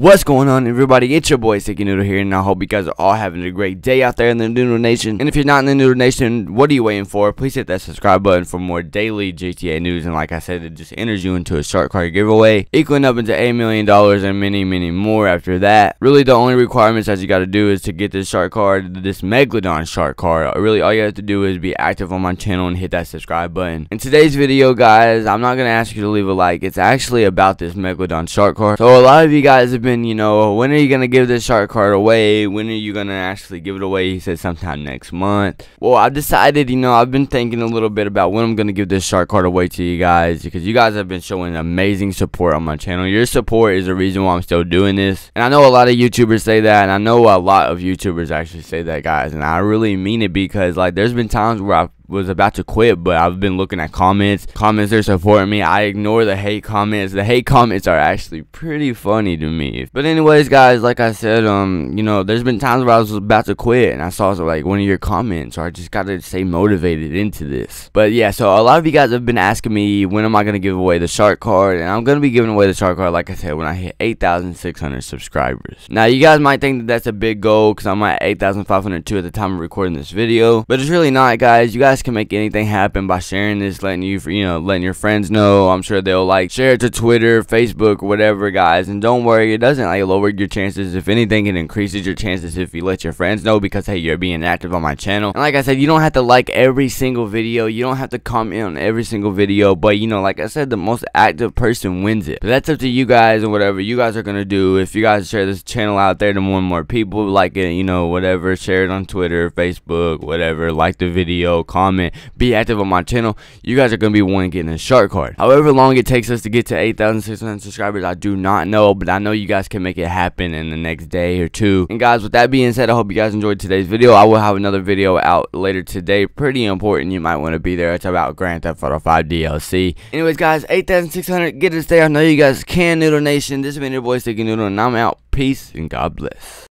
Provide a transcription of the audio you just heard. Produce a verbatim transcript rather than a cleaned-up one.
What's going on, everybody? It's your boy Sticky Noodle here, and I hope you guys are all having a great day out there in the Noodle Nation. And if you're not in the Noodle Nation, what are you waiting for? Please hit that subscribe button for more daily G T A news. And like I said, it just enters you into a shark card giveaway, equaling up into eight million dollars and many, many more after that. Really, the only requirements that you got to do is to get this shark card, this Megalodon shark card. Really, all you have to do is be active on my channel and hit that subscribe button. In today's video, guys, I'm not going to ask you to leave a like. It's actually about this Megalodon shark card. So a lot of you guys have been, you know, when are you gonna give this shark card away? When are you gonna actually give it away? He said sometime next month. Well, I've decided, you know, I've been thinking a little bit about when I'm gonna give this shark card away to you guys, because you guys have been showing amazing support on my channel. Your support is the reason why I'm still doing this, and I know a lot of YouTubers say that, and I know a lot of YouTubers actually say that, guys, and I really mean it, because like there's been times where I've was about to quit, but I've been looking at comments comments are supporting me. I ignore the hate comments. The hate comments are actually pretty funny to me. But anyways, guys, like I said, um you know, there's been times where I was about to quit and I saw like one of your comments, or I just gotta stay motivated into this. But yeah, so a lot of you guys have been asking me when am I gonna give away the shark card, and I'm gonna be giving away the shark card, like I said, when I hit eight thousand six hundred subscribers. Now you guys might think that that's a big goal, because I'm at eight thousand five hundred two at the time of recording this video, but it's really not, guys. You guys can make anything happen by sharing this, letting you you know letting your friends know. I'm sure they'll like share it to Twitter, Facebook, whatever, guys. And don't worry, it doesn't like lower your chances. If anything, it increases your chances if you let your friends know, because hey, you're being active on my channel. And like I said, you don't have to like every single video, you don't have to comment on every single video, but you know, like I said, the most active person wins it. But that's up to you guys, and whatever you guys are gonna do, if you guys share this channel out there to more and more people, like it, you know, whatever, share it on Twitter, Facebook, whatever, like the video, comment Comment, be active on my channel, you guys are gonna be wanting getting a shark card. However long it takes us to get to eight thousand six hundred subscribers, I do not know, but I know you guys can make it happen in the next day or two. And guys, with that being said, I hope you guys enjoyed today's video. I will have another video out later today, pretty important, you might want to be there. It's about Grand Theft Auto five D L C. Anyways, guys, eight thousand six hundred, get us there. I know you guys can, Noodle Nation. This has been your boy Sticky Noodle, and I'm out. Peace and God bless.